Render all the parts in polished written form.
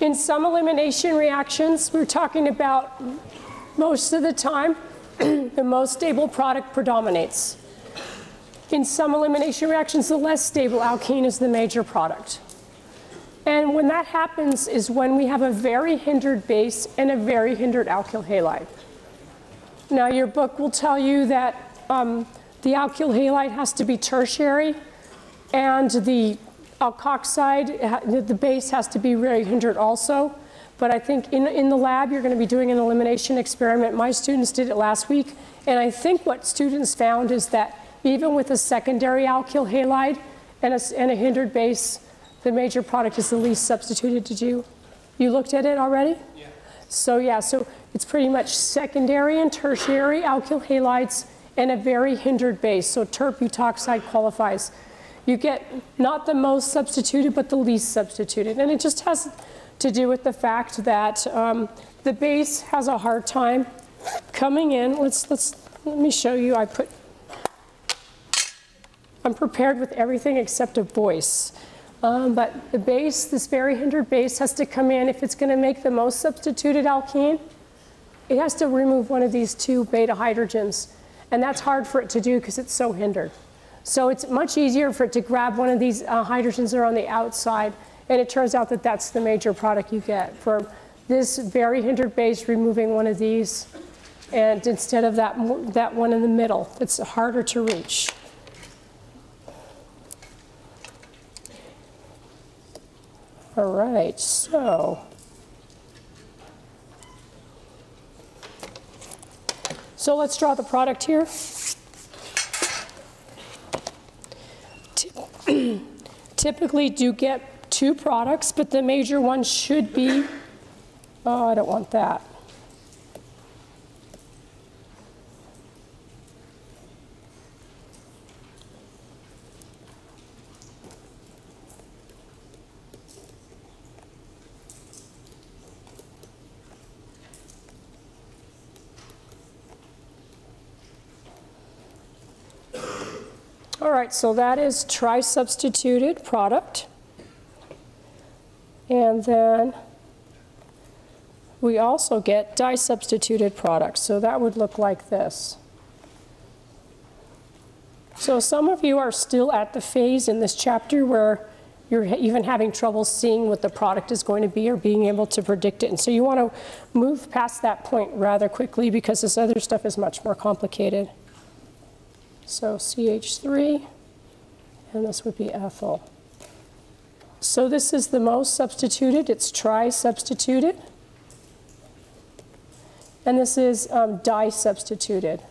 In some elimination reactions, we're talking about most of the time, the most stable product predominates. In some elimination reactions, the less stable alkene is the major product. And when that happens is when we have a very hindered base and a very hindered alkyl halide. Now, your book will tell you that the alkyl halide has to be tertiary, and the alkoxide, the base has to be very hindered also. But I think in the lab, you're going to be doing an elimination experiment. My students did it last week. And I think what students found is that even with a secondary alkyl halide and a hindered base, the major product is the least substituted. Did you? You looked at it already? Yeah. So yeah, so it's pretty much secondary and tertiary alkyl halides and a very hindered base. So terbutoxide qualifies. You get not the most substituted, but the least substituted. And it just has to do with the fact that the base has a hard time coming in. Let me show you. I'm prepared with everything except a voice. But the base, this very hindered base, has to come in. If it's going to make the most substituted alkene, it has to remove one of these two beta hydrogens. And that's hard for it to do because it's so hindered. So it's much easier for it to grab one of these hydrogens that are on the outside. And it turns out that that's the major product you get from this very hindered base removing one of these. And instead of that one in the middle, it's harder to reach. All right, so let's draw the product here. Typically do get two products, but the major one should be, oh, I don't want that. All right, so that is tri-substituted product. And then we also get di-substituted products. So that would look like this. So some of you are still at the phase in this chapter where you're even having trouble seeing what the product is going to be or being able to predict it. And so you want to move past that point rather quickly because this other stuff is much more complicated. So CH3, and this would be ethyl. So this is the most substituted. It's tri-substituted. And this is di-substituted.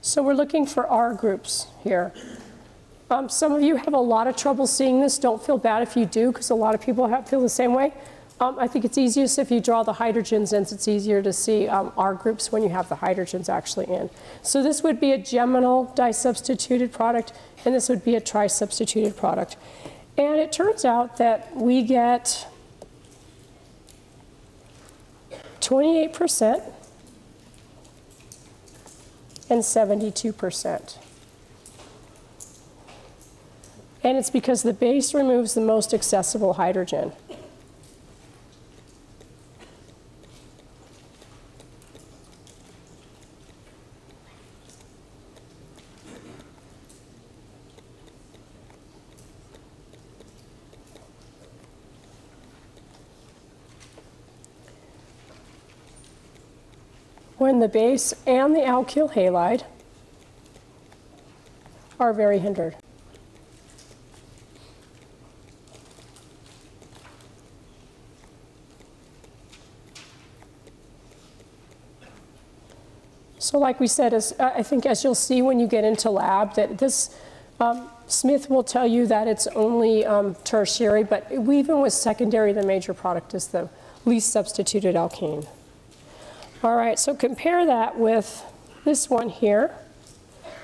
So we're looking for R groups here. Some of you have a lot of trouble seeing this. Don't feel bad if you do, because a lot of people feel the same way. I think it's easiest if you draw the hydrogens, since it's easier to see R groups when you have the hydrogens actually in. So this would be a geminal disubstituted product, and this would be a trisubstituted product. And it turns out that we get 28% and 72%. And it's because the base removes the most accessible hydrogen. When the base and the alkyl halide are very hindered. So like we said, I think as you'll see when you get into lab, that this, Smith will tell you that it's only tertiary, but even with secondary, the major product is the least substituted alkene. All right, so compare that with this one here,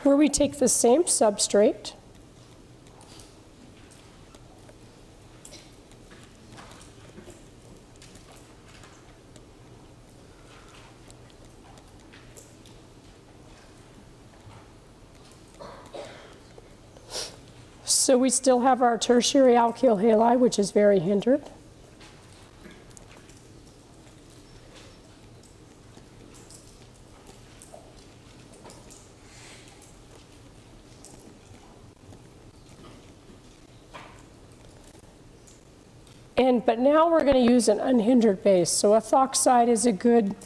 where we take the same substrate. So we still have our tertiary alkyl halide, which is very hindered. But now we're going to use an unhindered base. So ethoxide is a good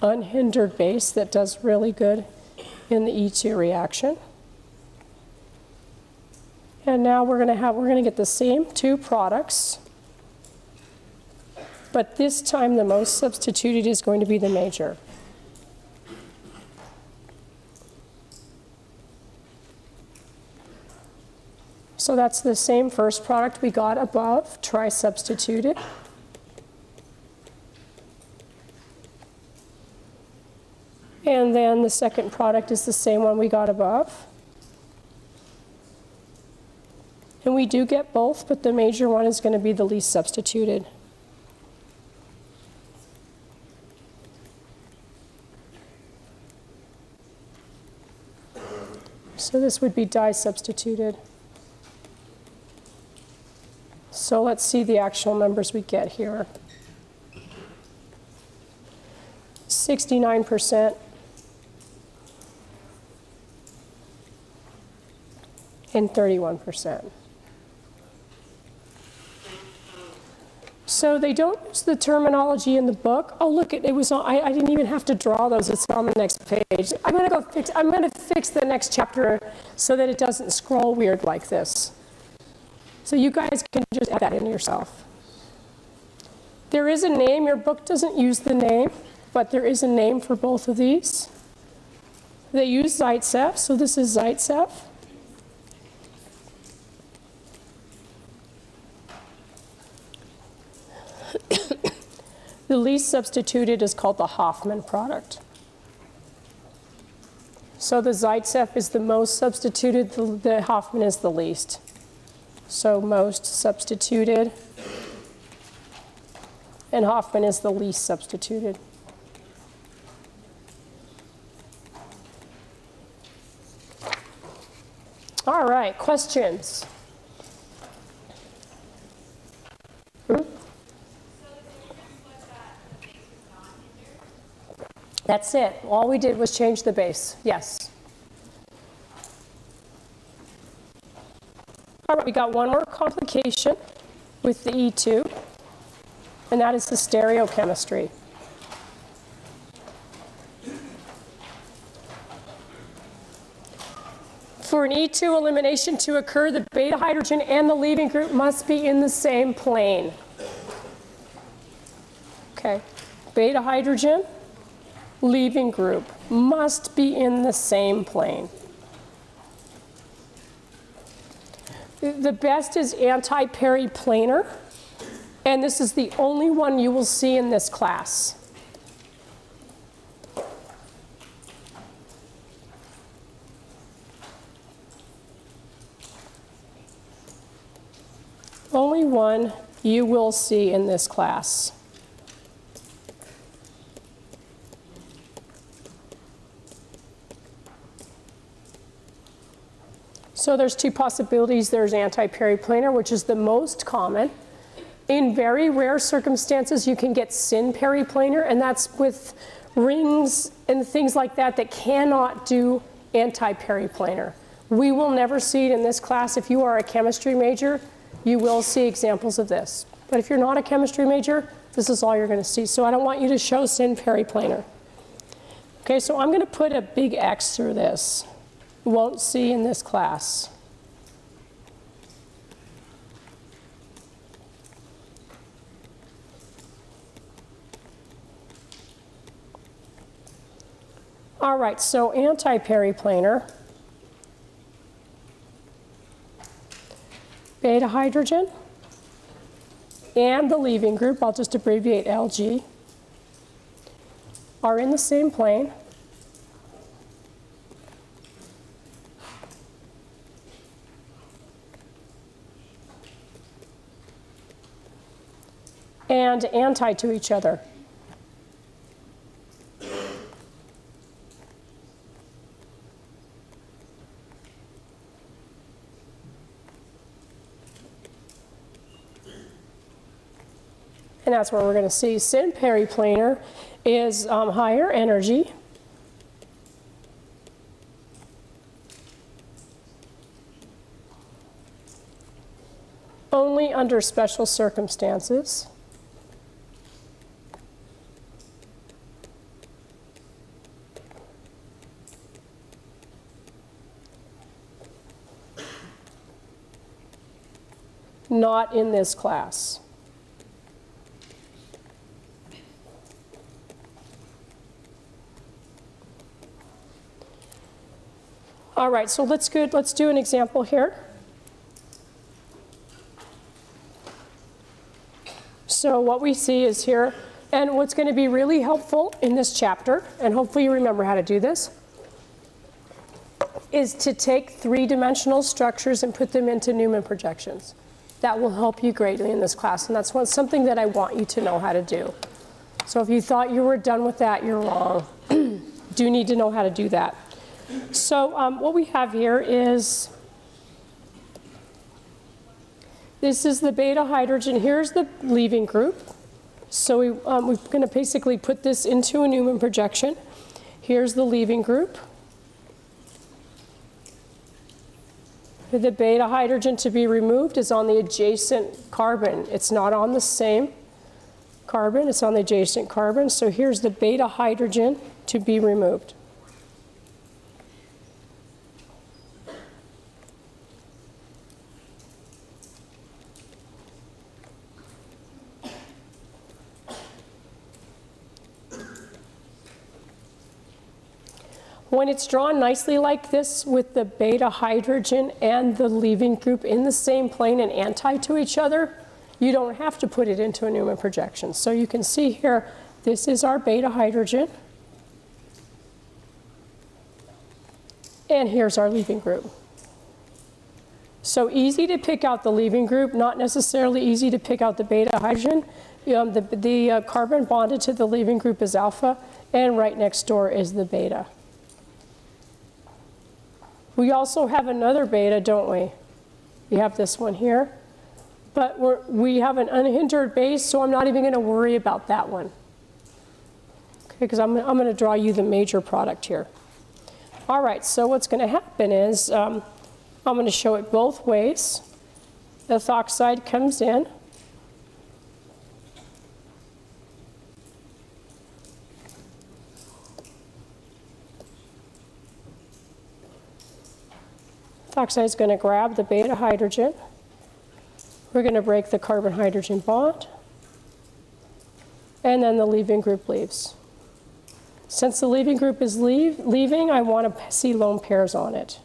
unhindered base that does really good in the E2 reaction. And now we're going to get the same two products, but this time the most substituted is going to be the major. So that's the same first product we got above, tri-substituted. And then the second product is the same one we got above. And we do get both, but the major one is going to be the least substituted. So this would be di-substituted. So let's see the actual numbers we get here. 69% and 31%. So they don't use the terminology in the book. Oh, look, it was on, I didn't even have to draw those. It's on the next page. I'm going to fix the next chapter so that it doesn't scroll weird like this. So you guys can just add that in yourself. There is a name. Your book doesn't use the name, but there is a name for both of these. They use Zaitsev, so this is Zaitsev. The least substituted is called the Hofmann product. So the Zaitsev is the most substituted, the Hofmann is the least. So most substituted, and Hofmann is the least substituted. All right, questions? That's it. All we did was change the base. Yes. All right, we got one more complication with the E2, and that is the stereochemistry. For an E2 elimination to occur, the beta hydrogen and the leaving group must be in the same plane. Okay, beta hydrogen, leaving group must be in the same plane. The best is anti-periplanar, and this is the only one you will see in this class. Only one you will see in this class. So there's two possibilities. There's anti-periplanar, which is the most common. In very rare circumstances, you can get syn-periplanar, and that's with rings and things like that that cannot do anti-periplanar. We will never see it in this class. If you are a chemistry major, you will see examples of this. But if you're not a chemistry major, this is all you're going to see. So I don't want you to show syn-periplanar. Okay, so I'm going to put a big X through this. Won't see in this class. All right, so anti-periplanar, beta hydrogen, and the leaving group, I'll just abbreviate LG, are in the same plane. And anti to each other. and that's where we're going to see syn-periplanar is higher energy. Only under special circumstances. Not in this class. All right, so let's do an example here. So what we see is here, and what's going to be really helpful in this chapter, and hopefully you remember how to do this, is to take three-dimensional structures and put them into Newman projections. That will help you greatly in this class, and that's something that I want you to know how to do. So if you thought you were done with that, you're wrong. Do need to know how to do that. So what we have here is, this is the beta hydrogen. Here's the leaving group. So we're going to basically put this into a Newman projection. Here's the leaving group. The beta hydrogen to be removed is on the adjacent carbon. It's not on the same carbon, it's on the adjacent carbon. So here's the beta hydrogen to be removed. When it's drawn nicely like this with the beta hydrogen and the leaving group in the same plane and anti to each other, you don't have to put it into a Newman projection. So you can see here, this is our beta hydrogen. And here's our leaving group. So easy to pick out the leaving group, not necessarily easy to pick out the beta hydrogen. The carbon bonded to the leaving group is alpha, and right next door is the beta. We also have another beta, don't we? We have this one here. But we have an unhindered base, so I'm not even going to worry about that one. Okay, because I'm going to draw you the major product here. All right, so what's going to happen is I'm going to show it both ways. The ethoxide comes in. Ethoxide is going to grab the beta hydrogen. We're going to break the carbon-hydrogen bond. And then the leaving group leaves. Since the leaving group is leaving, I want to see lone pairs on it.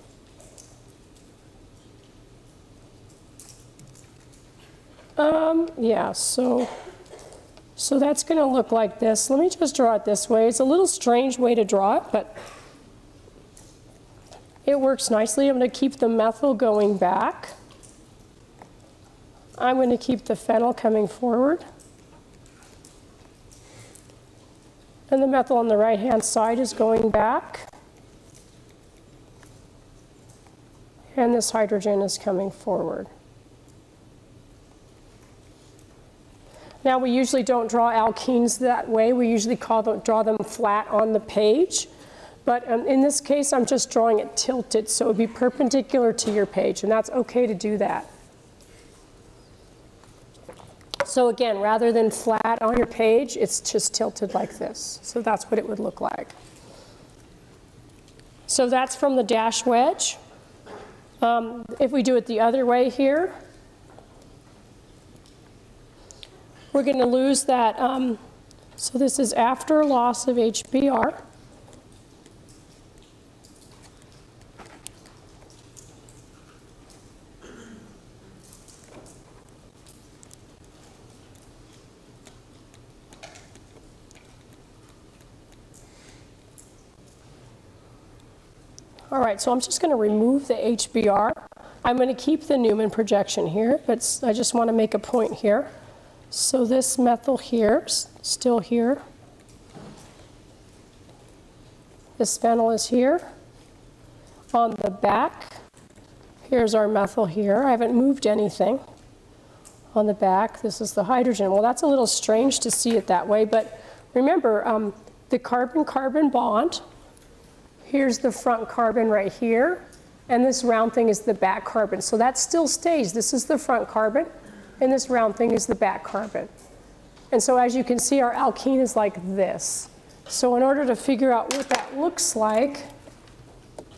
Yeah, so that's going to look like this. Let me just draw it this way. It's a little strange way to draw it, but it works nicely. I'm going to keep the methyl going back. I'm going to keep the phenyl coming forward. And the methyl on the right-hand side is going back. And this hydrogen is coming forward. Now, we usually don't draw alkenes that way. We usually draw them flat on the page. But in this case, I'm just drawing it tilted, so it would be perpendicular to your page, and that's okay to do that. So again, rather than flat on your page, it's just tilted like this. So that's what it would look like. So that's from the dash wedge. If we do it the other way here, we're going to lose that. So this is after loss of HBr. All right, so I'm just going to remove the HBr. I'm going to keep the Newman projection here, but I just want to make a point here. So this methyl here, still here. This phenyl is here. On the back, here's our methyl here. I haven't moved anything. on the back. This is the hydrogen. Well, that's a little strange to see it that way, but remember the carbon-carbon bond. Here's the front carbon right here, and this round thing is the back carbon. So that still stays. This is the front carbon, and this round thing is the back carbon. And so as you can see, our alkene is like this. So in order to figure out what that looks like,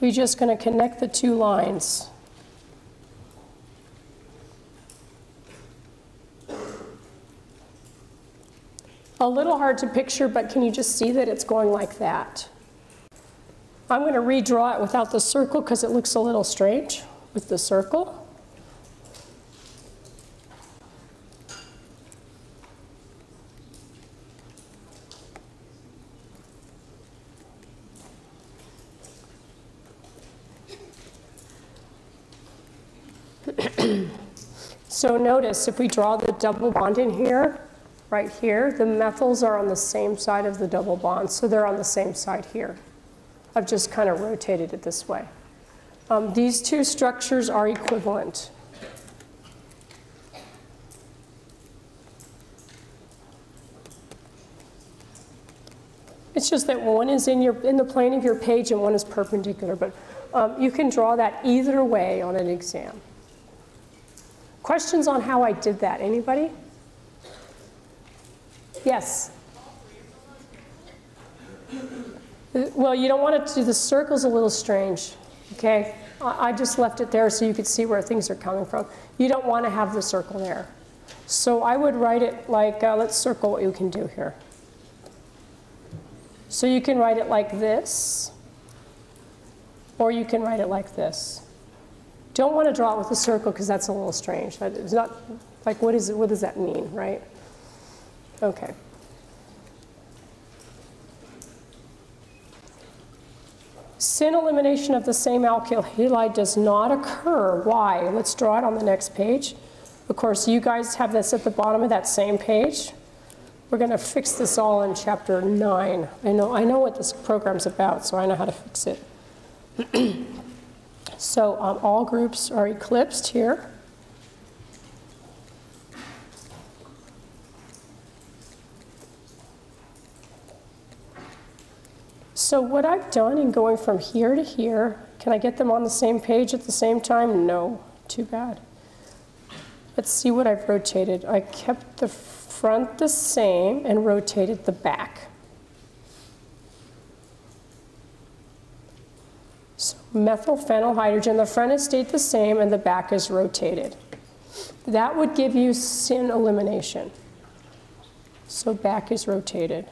we're just going to connect the two lines. A little hard to picture, but can you just see that it's going like that? I'm going to redraw it without the circle because it looks a little strange with the circle. So notice if we draw the double bond in here, right here, the methyls are on the same side of the double bond, so they're on the same side here. I've just kind of rotated it this way. These two structures are equivalent. It's just that one is in the plane of your page and one is perpendicular, but you can draw that either way on an exam. Questions on how I did that, anybody? Yes? Well, you don't want to do the circle's a little strange, okay? I just left it there so you could see where things are coming from. You don't want to have the circle there. So I would write it like, let's circle what you can do here. So you can write it like this, or you can write it like this. Don't want to draw it with a circle because that's a little strange. That is not, like, what does that mean, right? Okay. Syn elimination of the same alkyl halide does not occur. Why? Let's draw it on the next page. Of course, you guys have this at the bottom of that same page. We're going to fix this all in Chapter 9. I know what this program's about, so I know how to fix it. So all groups are eclipsed here. So what I've done in going from here to here, can I get them on the same page at the same time? No, too bad. Let's see what I've rotated. I kept the front the same and rotated the back. So methylphenyl hydrogen, the front has stayed the same and the back is rotated. That would give you syn elimination. So back is rotated.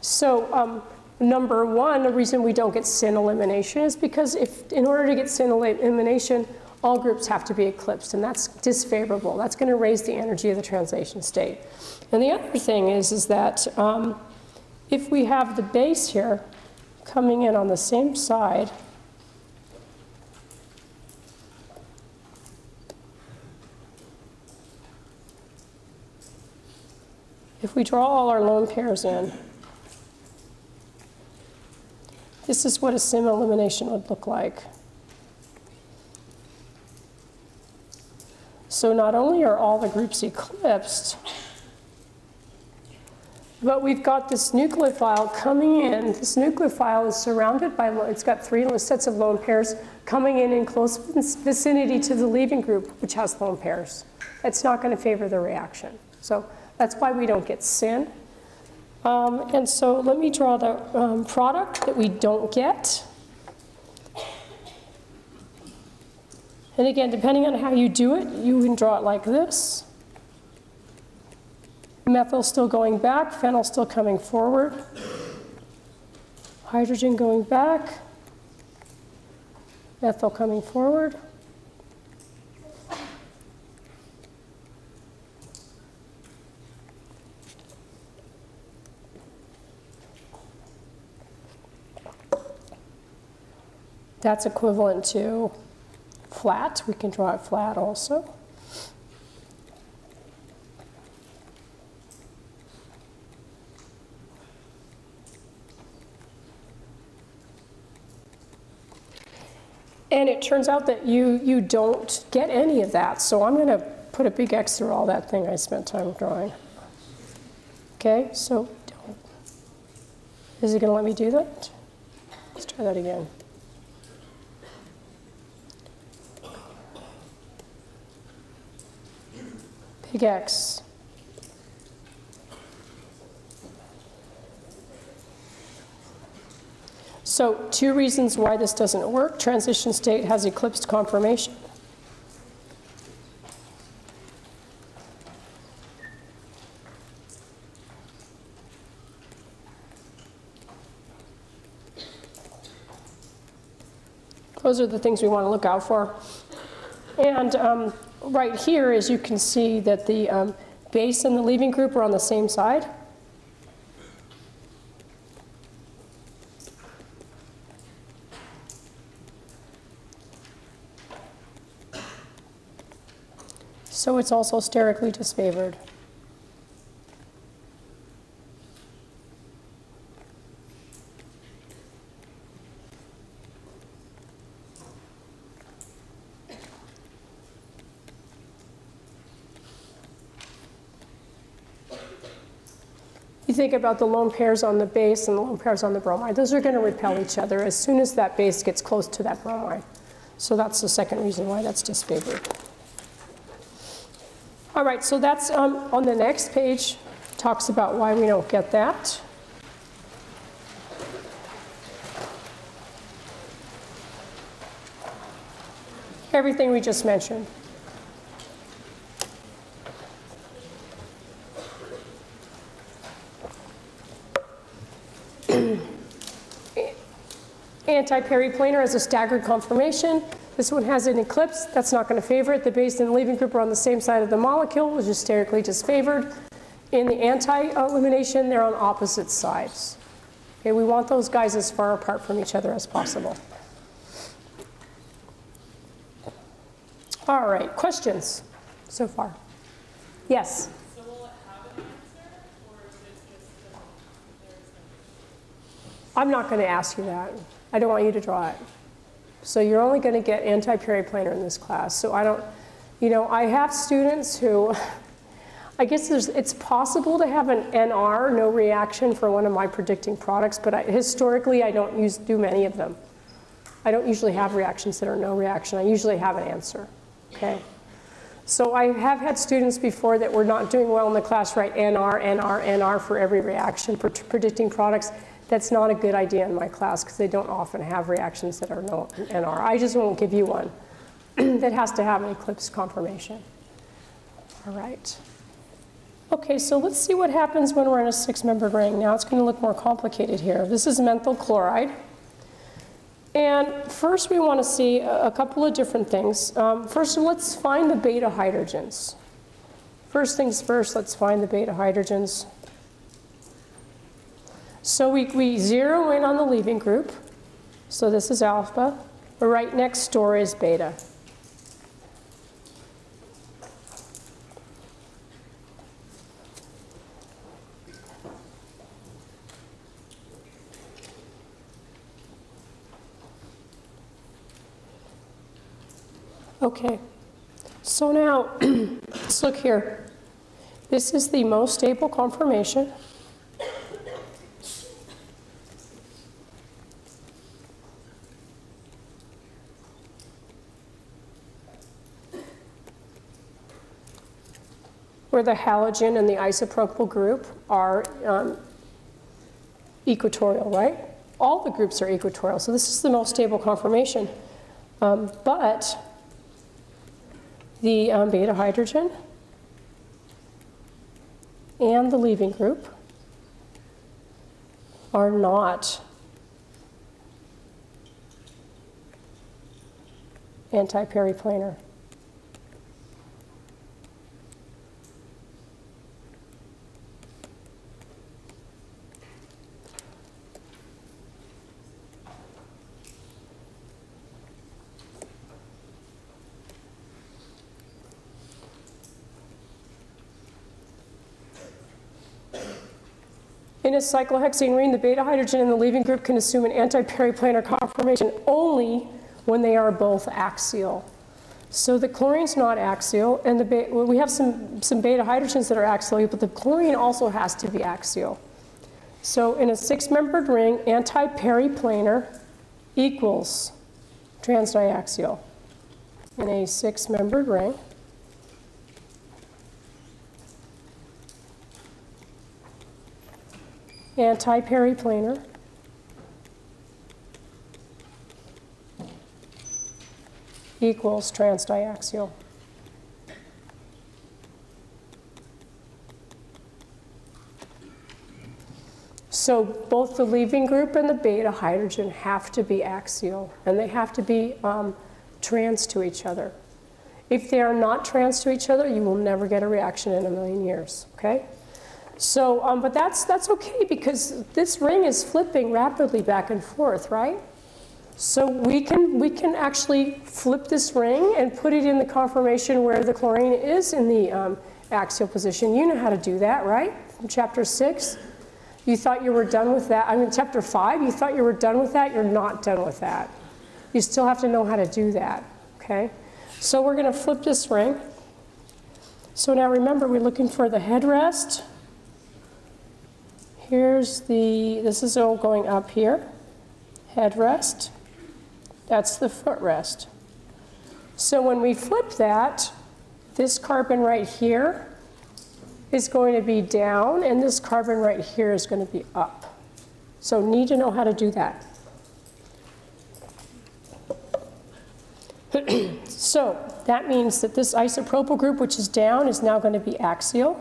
So number one, the reason we don't get syn elimination is because in order to get syn elimination, all groups have to be eclipsed, and that's disfavorable. That's going to raise the energy of the translation state. And the other thing is that if we have the base here coming in on the same side, if we draw all our lone pairs in, this is what a syn elimination would look like. So not only are all the groups eclipsed, but we've got this nucleophile coming in. This nucleophile is surrounded by, it's got three sets of lone pairs coming in close vicinity to the leaving group, which has lone pairs. That's not going to favor the reaction. So that's why we don't get syn. And so let me draw the product that we don't get. And again, depending on how you do it, you can draw it like this. Methyl still going back, phenyl still coming forward, hydrogen going back, methyl coming forward. That's equivalent to flat. We can draw it flat also. And it turns out that you don't get any of that. So I'm going to put a big X through all that thing I spent time drawing. Okay, so don't. Is it going to let me do that? Let's try that again. Big X. So two reasons why this doesn't work. Transition state has eclipsed conformation. Those are the things we want to look out for. And right here, as you can see, that the base and the leaving group are on the same side. So it's also sterically disfavored. You think about the lone pairs on the base and the lone pairs on the bromide. Those are going to repel each other as soon as that base gets close to that bromide. So that's the second reason why that's disfavored. All right, so that's on the next page, talks about why we don't get that. Everything we just mentioned. Anti-periplanar has a staggered conformation. This one has an eclipse. That's not going to favor it. The base and the leaving group are on the same side of the molecule, which is sterically disfavored. In the anti-elimination, they're on opposite sides. Okay, we want those guys as far apart from each other as possible. All right, questions so far? Yes? So will it have an answer, or is it just that there's no... I'm not going to ask you that. I don't want you to draw it. So you're only going to get anti-periplanar in this class. So I don't, you know, I have students who, I guess it's possible to have an NR, no reaction, for one of my predicting products, but historically I don't do many of them. I don't usually have reactions that are no reaction. I usually have an answer, okay? So I have had students before that were not doing well in the class write NR, NR, NR for every reaction for predicting products. That's not a good idea in my class because they don't often have reactions that are no NR. I just won't give you one that has to have an eclipse conformation. All right. Okay, so let's see what happens when we're in a six-membered ring. Now it's going to look more complicated here. This is menthyl chloride. And first we want to see a couple of different things. First, let's find the beta hydrogens. First things first, let's find the beta hydrogens. So we zero in on the leaving group. So this is alpha. Right next door is beta. Okay. So now, let's look here. This is the most stable conformation. Where the halogen and the isopropyl group are equatorial, right? All the groups are equatorial, so this is the most stable conformation. But the beta hydrogen and the leaving group are not anti-periplanar. In a cyclohexane ring, the beta hydrogen and the leaving group can assume an anti-periplanar conformation only when they are both axial. So the chlorine's not axial, and we have some beta hydrogens that are axial, but the chlorine also has to be axial. So in a six-membered ring, anti-periplanar equals transdiaxial. In a six-membered ring, anti-periplanar equals transdiaxial. So both the leaving group and the beta hydrogen have to be axial, and they have to be trans to each other. If they are not trans to each other, you will never get a reaction in a million years, okay? So, but that's okay, because this ring is flipping rapidly back and forth, right? So we can actually flip this ring and put it in the conformation where the chlorine is in the axial position. You know how to do that, right? From chapter 6, you thought you were done with that. I mean, chapter 5, you thought you were done with that. You're not done with that. You still have to know how to do that, okay? So we're gonna flip this ring. So now remember, we're looking for the headrest. Here's the, this is all going up here, headrest. That's the footrest. So when we flip that, this carbon right here is going to be down, and this carbon right here is going to be up. So need to know how to do that. So that means that this isopropyl group, which is down, is now going to be axial.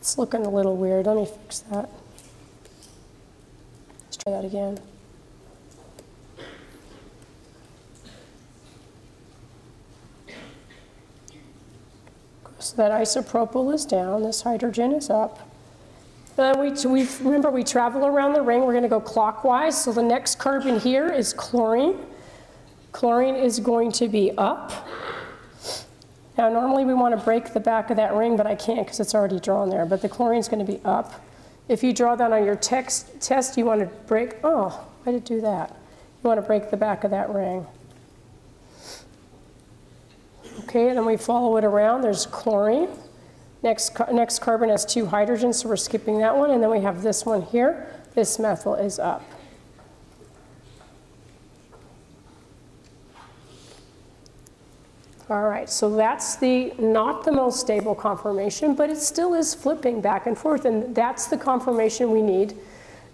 It's looking a little weird. Let me fix that. Let's try that again. So that isopropyl is down. This hydrogen is up. Then we remember, we travel around the ring. We're going to go clockwise. So the next carbon here is chlorine. Chlorine is going to be up. Now, normally we want to break the back of that ring, but I can't because it's already drawn there. But the chlorine's going to be up. If you draw that on your test, you want to break. Oh, why did it do that? You want to break the back of that ring. Okay, and then we follow it around. There's chlorine. Next carbon has two hydrogens, so we're skipping that one. And then we have this one here. This methyl is up. All right, so that's the not the most stable conformation, but it still is flipping back and forth, and that's the conformation we need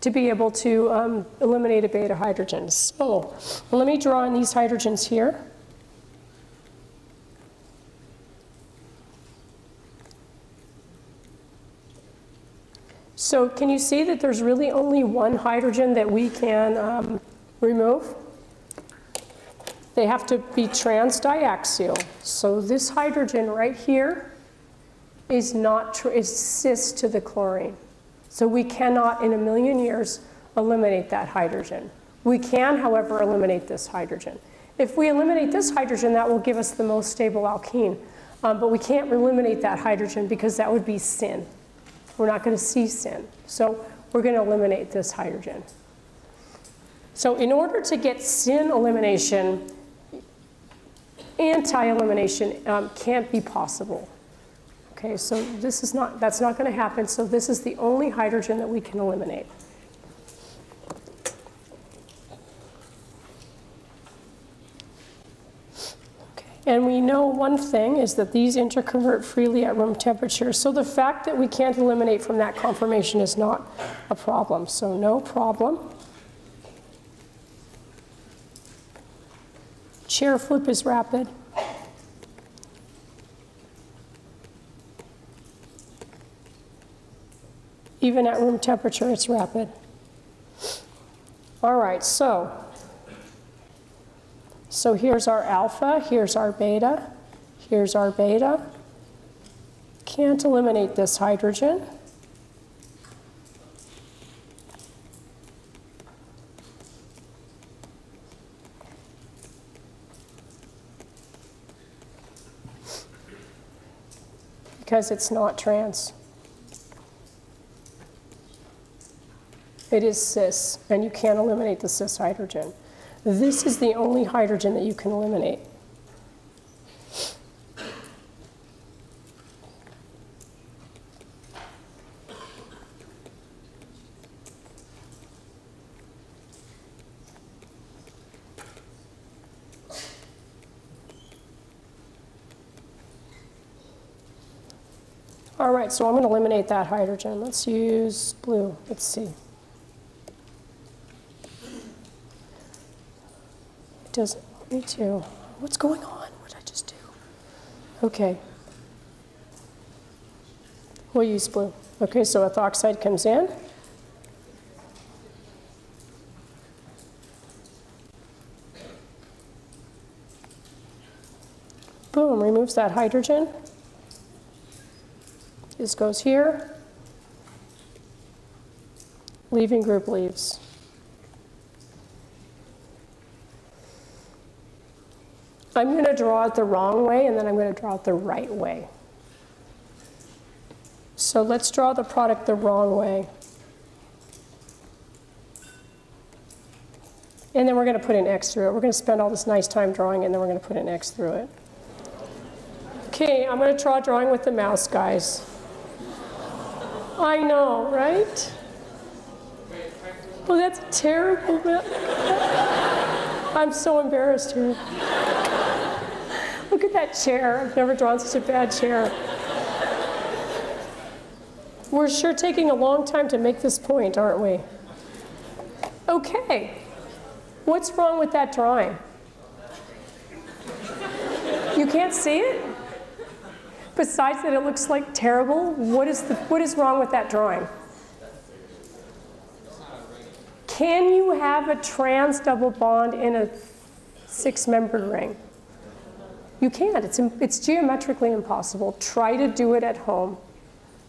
to be able to eliminate a beta hydrogen. So let me draw in these hydrogens here. So can you see that there's really only one hydrogen that we can remove? They have to be transdiaxial. So this hydrogen right here is cis to the chlorine. So we cannot, in a million years, eliminate that hydrogen. We can, however, eliminate this hydrogen. If we eliminate this hydrogen, that will give us the most stable alkene. But we can't eliminate that hydrogen because that would be syn. We're not going to see syn. So we're going to eliminate this hydrogen. So in order to get syn elimination, anti-elimination can't be possible. Okay, so this is not, that's not going to happen. So this is the only hydrogen that we can eliminate. Okay, and we know one thing is that these interconvert freely at room temperature. So the fact that we can't eliminate from that conformation is not a problem. So no problem. Chair flip is rapid. Even at room temperature, it's rapid. All right, so here's our alpha, here's our beta. Can't eliminate this hydrogen. Because it's not trans. it is cis, and you can't eliminate the cis hydrogen. This is the only hydrogen that you can eliminate. All right, so I'm going to eliminate that hydrogen. Let's use blue. Let's see. It doesn't want me to. What's going on? What did I just do? Okay. We'll use blue. Okay, so ethoxide comes in. Boom, removes that hydrogen. This goes here. Leaving group leaves. I'm going to draw it the wrong way, and then I'm going to draw it the right way. So let's draw the product the wrong way. And then we're going to put an X through it. We're going to spend all this nice time drawing it, and then we're going to put an X through it. OK, I'm going to try drawing with the mouse, guys. I know, right? Well, that's terrible. I'm so embarrassed here. Look at that chair. I've never drawn such a bad chair. We're sure taking a long time to make this point, aren't we? OK. What's wrong with that drawing? You can't see it? Besides that it looks like terrible, what is wrong with that drawing? Can you have a trans double bond in a 6-membered ring? You can't. It's geometrically impossible. Try to do it at home.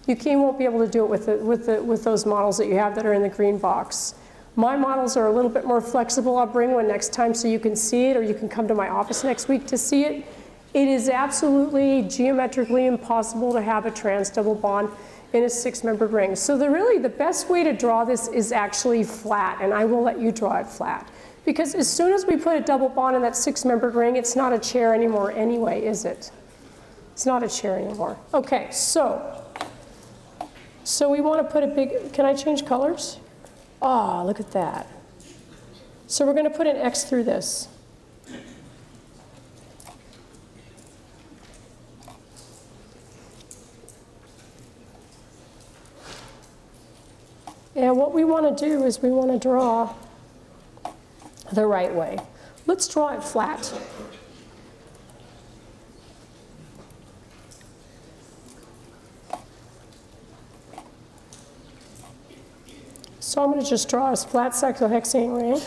You won't be able to do it with those models that you have that are in the green box. My models are a little bit more flexible. I'll bring one next time so you can see it, or you can come to my office next week to see it. It is absolutely geometrically impossible to have a trans double bond in a 6-membered ring. So really the best way to draw this is actually flat, and I will let you draw it flat. Because as soon as we put a double bond in that 6-membered ring, it's not a chair anymore anyway, is it? It's not a chair anymore. Okay, so we want to put a big, can I change colors? Ah, look at that. So we're going to put an X through this. And what we want to do is we want to draw the right way. Let's draw it flat. So I'm going to just draw a flat cyclohexane ring.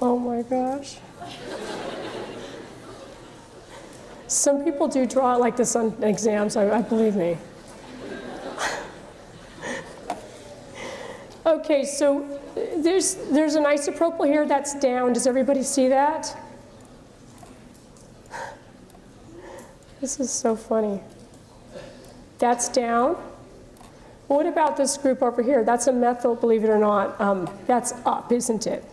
Oh my gosh. Some people do draw it like this on exams, I believe me. Okay, so there's an isopropyl here that's down. Does everybody see that? This is so funny. That's down. What about this group over here? That's a methyl, believe it or not. That's up, isn't it?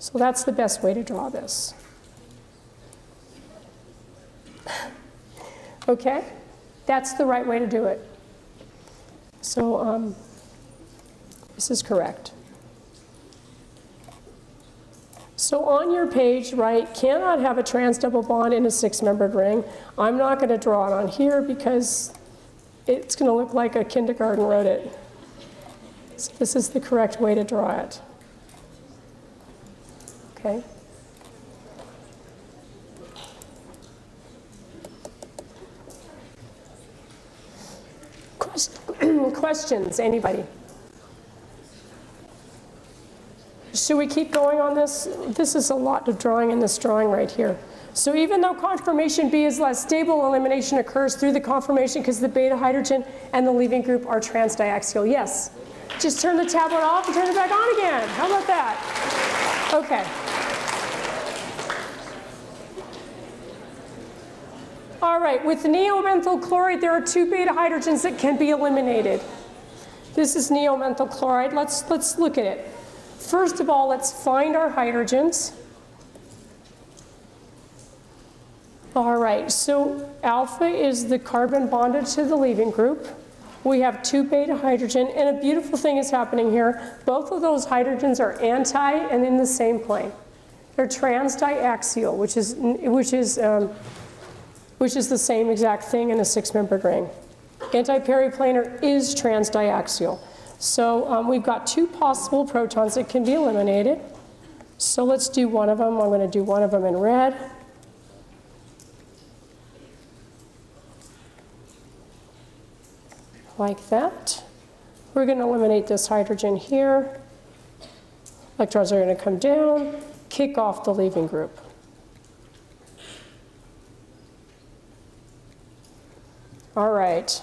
So that's the best way to draw this. Okay, that's the right way to do it. So this is correct. So on your page, right, cannot have a trans double bond in a 6-membered ring. I'm not going to draw it on here because it's going to look like a kindergarten wrote it. So this is the correct way to draw it. Okay. Questions, anybody? Should we keep going on this? This is a lot of drawing in this drawing right here. So even though conformation B is less stable, elimination occurs through the conformation because the beta hydrogen and the leaving group are transdiaxial. Yes. Just turn the tablet off and turn it back on again. How about that? Okay. All right, with neomenthyl chloride, there are two beta hydrogens that can be eliminated. This is neomenthyl chloride. Let's look at it. First of all, let's find our hydrogens. All right, so alpha is the carbon bonded to the leaving group. We have two beta hydrogen, and a beautiful thing is happening here. Both of those hydrogens are anti and in the same plane. They're transdiaxial, which is the same exact thing in a six-membered ring. Anti-periplanar is transdiaxial. So we've got two possible protons that can be eliminated. So let's do one of them. I'm going to do one of them in red. Like that. We're going to eliminate this hydrogen here. Electrons are going to come down, kick off the leaving group. All right,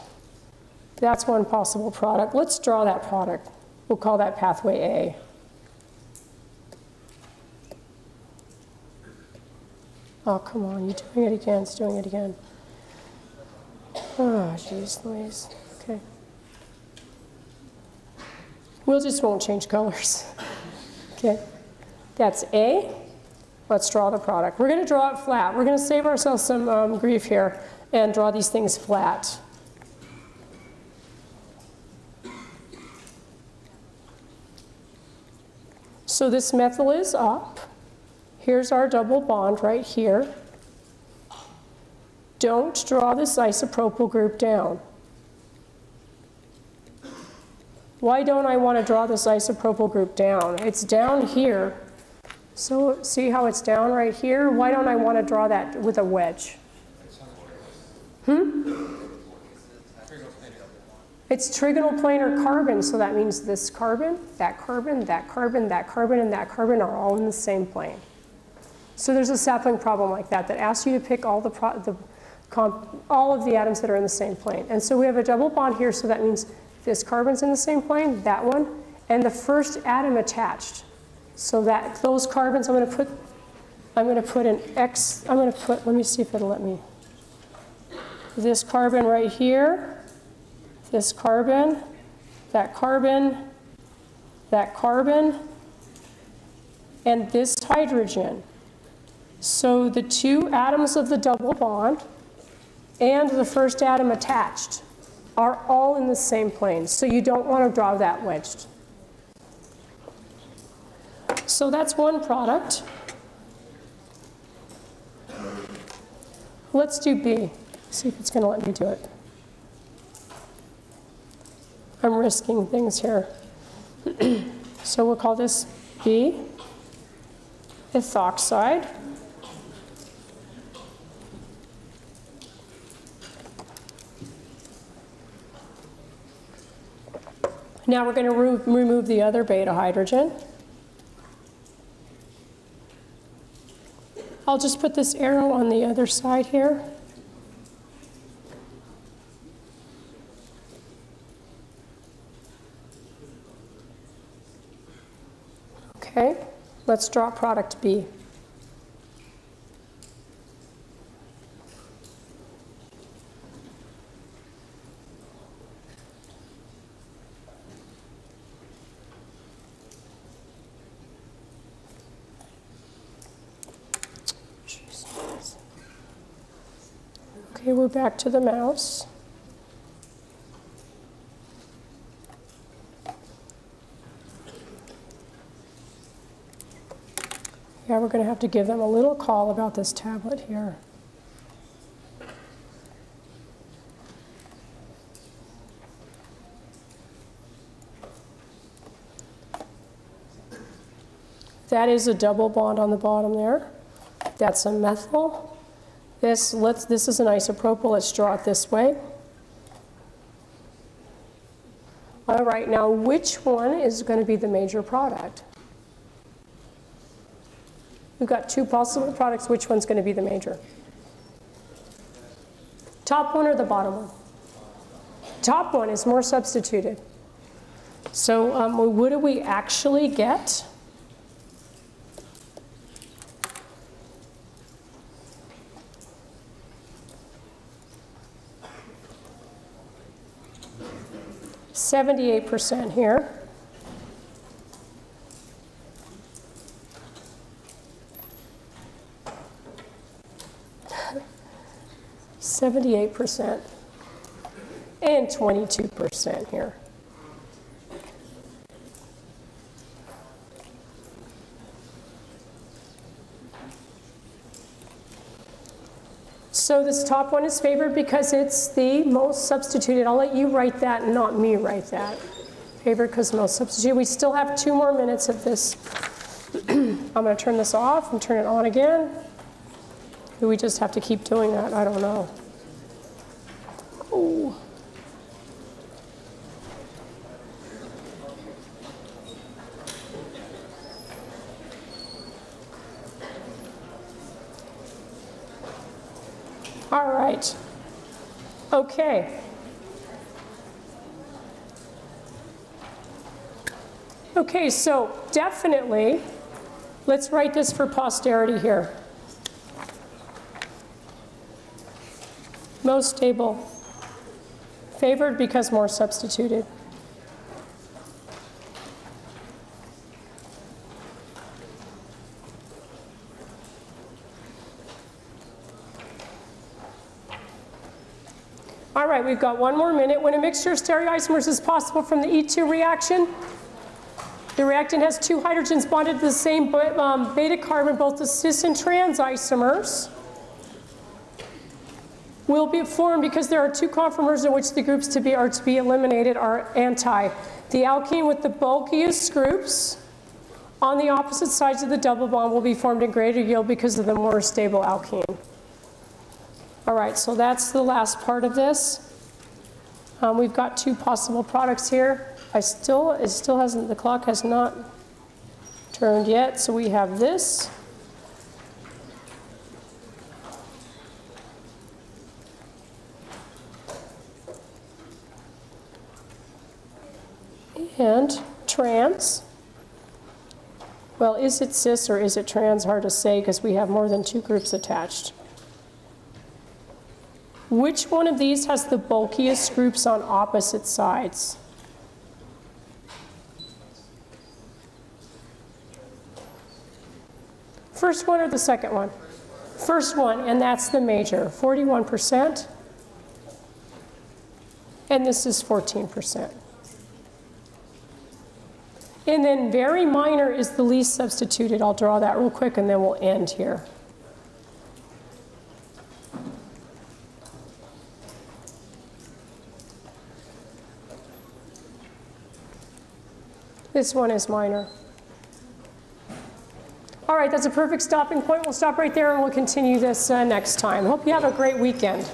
that's one possible product. Let's draw that product. We'll call that pathway A. Oh, come on, you're doing it again, it's doing it again. Oh, jeez Louise. Okay. We'll just won't change colors. Okay, that's A. Let's draw the product. We're going to draw it flat. We're going to save ourselves some grief here and draw these things flat. So this methyl is up. Here's our double bond right here. Don't draw this isopropyl group down. Why don't I want to draw this isopropyl group down? It's down here. So see how it's down right here? Why don't I want to draw that with a wedge? It's trigonal planar carbon, so that means this carbon, that carbon, that carbon, that carbon, and that carbon are all in the same plane. So there's a sapling problem like that that asks you to pick all of the atoms that are in the same plane. And so we have a double bond here, so that means this carbon's in the same plane, that one, and the first atom attached. So that those carbons, I'm going to put an X. I'm going to put. Let me see if it'll let me. This carbon right here, this carbon, that carbon, that carbon, and this hydrogen. So the two atoms of the double bond and the first atom attached are all in the same plane. So you don't want to draw that wedged. So that's one product. Let's do B. See if it's going to let me do it. I'm risking things here. So we'll call this B ethoxide. Now we're going to remove the other beta hydrogen. I'll just put this arrow on the other side here. Okay, let's draw product B. Okay, we're back to the mouse. Yeah, we're going to have to give them a little call about this tablet here. That is a double bond on the bottom there. That's a methyl. This is an isopropyl. Let's draw it this way. All right, now which one is going to be the major product? We've got two possible products. Which one's going to be the major? Top one or the bottom one? Top one is more substituted. So what do we actually get? 78% here. And 22% here. So this top one is favored because it's the most substituted. I'll let you write that and not me write that. Favored because most substituted. We still have 2 more minutes of this. I'm going to turn this off and turn it on again. Do we just have to keep doing that? I don't know. Ooh. All right. Okay. Okay, so definitely, let's write this for posterity here. Most stable, favored because more substituted. All right, we've got 1 more minute. When a mixture of stereoisomers is possible from the E2 reaction, the reactant has 2 hydrogens bonded to the same beta carbon, both the cis and trans isomers will be formed because there are 2 conformers in which the groups to be eliminated are anti. The alkene with the bulkiest groups on the opposite sides of the double bond will be formed in greater yield because of the more stable alkene. All right, so that's the last part of this. We've got 2 possible products here. The clock has not turned yet, so we have this. And trans. Well, is it cis or is it trans? Hard to say because we have more than 2 groups attached. Which one of these has the bulkiest groups on opposite sides? First one or the second one? First one, and that's the major, 41%. And this is 14%. And then very minor is the least substituted. I'll draw that real quick and then we'll end here. This one is minor. All right, that's a perfect stopping point. We'll stop right there and we'll continue this next time. Hope you have a great weekend.